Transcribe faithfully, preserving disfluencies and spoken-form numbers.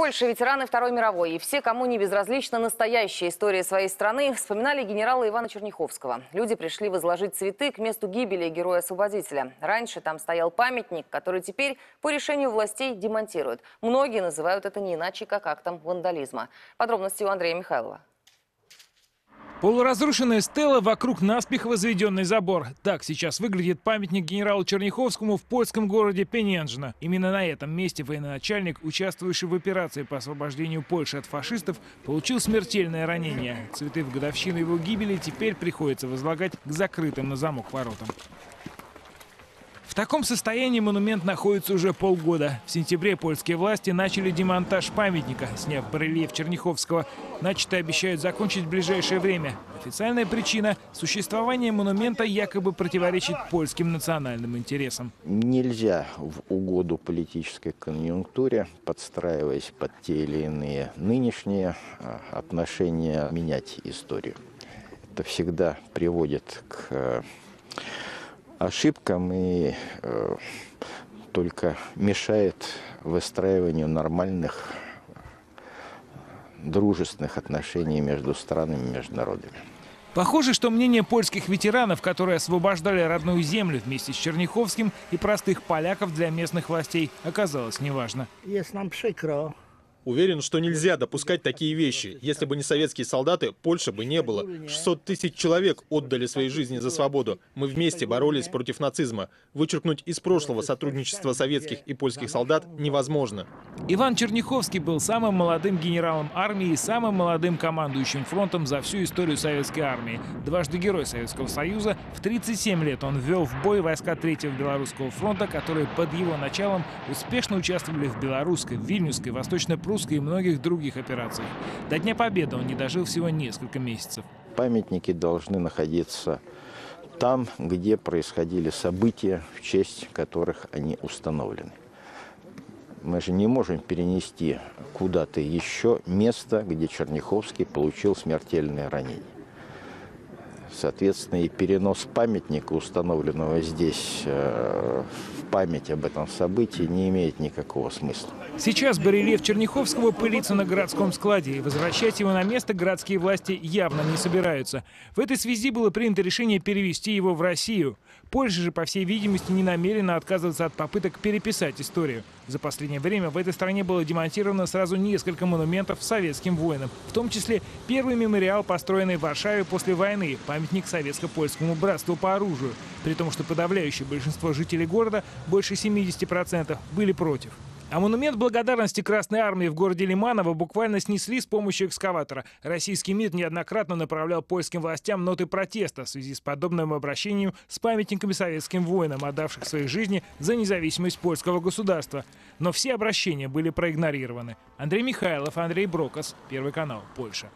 Польши ветераны Второй мировой и все, кому не безразлична настоящая история своей страны, вспоминали генерала Ивана Черняховского. Люди пришли возложить цветы к месту гибели героя-освободителя. Раньше там стоял памятник, который теперь по решению властей демонтируют. Многие называют это не иначе, как актом вандализма. Подробности у Андрея Михайлова. Полуразрушенная стела вокруг наспех возведенный забор. Так сейчас выглядит памятник генералу Черняховскому в польском городе Пененжно. Именно на этом месте военачальник, участвующий в операции по освобождению Польши от фашистов, получил смертельное ранение. Цветы в годовщину его гибели теперь приходится возлагать к закрытым на замок воротам. В таком состоянии монумент находится уже полгода. В сентябре польские власти начали демонтаж памятника, сняв барельеф Черняховского. Начатое обещают закончить в ближайшее время. Официальная причина – существование монумента якобы противоречит польским национальным интересам. Нельзя в угоду политической конъюнктуре, подстраиваясь под те или иные нынешние отношения, менять историю. Это всегда приводит к ошибкам и э, только мешает выстраиванию нормальных, дружественных отношений между странами, между народами. Похоже, что мнение польских ветеранов, которые освобождали родную землю вместе с Черняховским, и простых поляков для местных властей оказалось неважно. Есть нам прикро. Уверен, что нельзя допускать такие вещи. Если бы не советские солдаты, Польши бы не было. шестьсот тысяч человек отдали свои жизни за свободу. Мы вместе боролись против нацизма. Вычеркнуть из прошлого сотрудничество советских и польских солдат невозможно. Иван Черняховский был самым молодым генералом армии и самым молодым командующим фронтом за всю историю советской армии. Дважды герой Советского Союза, в тридцать семь лет он ввел в бой войска Третьего Белорусского фронта, которые под его началом успешно участвовали в Белорусской, Вильнюсской, Восточной Русской и многих других операций. До Дня Победы он не дожил всего несколько месяцев. Памятники должны находиться там, где происходили события, в честь которых они установлены. Мы же не можем перенести куда-то еще место, где Черняховский получил смертельное ранение. Соответственно, и перенос памятника, установленного здесь э, в память об этом событии, не имеет никакого смысла. Сейчас барельеф Черняховского пылится на городском складе, и возвращать его на место городские власти явно не собираются. В этой связи было принято решение перевести его в Россию. Польша же, по всей видимости, не намерена отказываться от попыток переписать историю. За последнее время в этой стране было демонтировано сразу несколько монументов советским воинам, в том числе первый мемориал, построенный в Варшаве после войны, памятник советско-польскому братству по оружию, при том, что подавляющее большинство жителей города, больше семидесяти процентов, были против. А монумент благодарности Красной армии в городе Лиманово буквально снесли с помощью экскаватора. Российский МИД неоднократно направлял польским властям ноты протеста в связи с подобным обращением с памятниками советским воинам, отдавших свои жизни за независимость польского государства. Но все обращения были проигнорированы. Андрей Михайлов, Андрей Брокос, Первый канал, Польша.